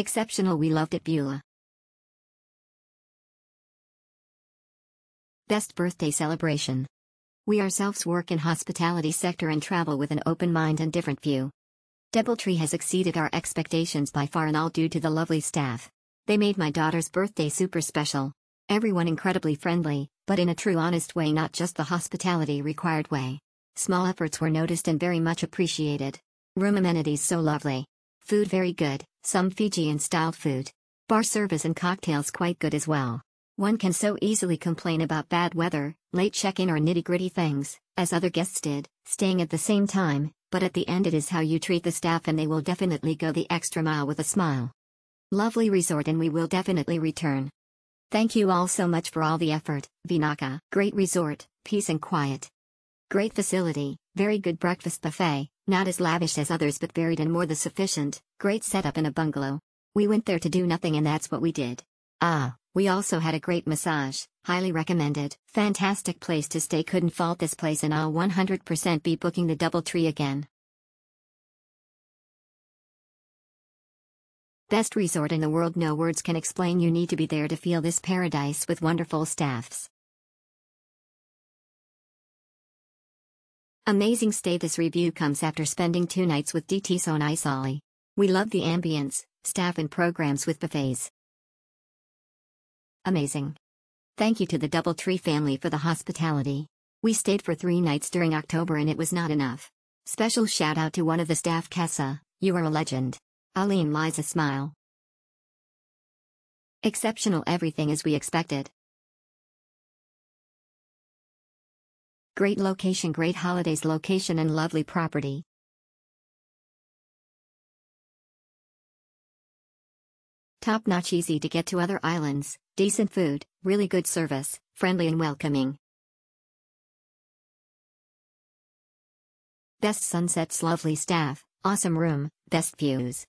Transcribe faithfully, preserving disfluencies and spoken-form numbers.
Exceptional, we loved it, Beulah. Best birthday celebration. We ourselves work in hospitality sector and travel with an open mind and different view. DoubleTree has exceeded our expectations by far, and all due to the lovely staff. They made my daughter's birthday super special. Everyone incredibly friendly, but in a true honest way, not just the hospitality required way. Small efforts were noticed and very much appreciated. Room amenities so lovely. Food very good, some Fijian style food. Bar service and cocktails quite good as well. One can so easily complain about bad weather, late check-in or nitty-gritty things, as other guests did, staying at the same time, but at the end it is how you treat the staff and they will definitely go the extra mile with a smile. Lovely resort, and we will definitely return. Thank you all so much for all the effort, Vinaka. Great resort, peace and quiet. Great facility, very good breakfast buffet, not as lavish as others but varied and more than sufficient, great setup in a bungalow. We went there to do nothing and that's what we did. Ah. We also had a great massage, highly recommended. Fantastic place to stay, couldn't fault this place, and I'll one hundred percent be booking the DoubleTree again. Best resort in the world, no words can explain, you need to be there to feel this paradise with wonderful staffs. Amazing stay. This review comes after spending two nights with D T Sonaisali. We love the ambience, staff and programs with buffets. Amazing. Thank you to the DoubleTree family for the hospitality. We stayed for three nights during October and it was not enough. Special shout out to one of the staff, Kessa. You are a legend. Aline lies a smile. Exceptional, everything as we expected. Great location, great holidays location and lovely property. Top-notch, easy to get to other islands, decent food, really good service, friendly and welcoming. Best sunsets, lovely staff, awesome room, best views.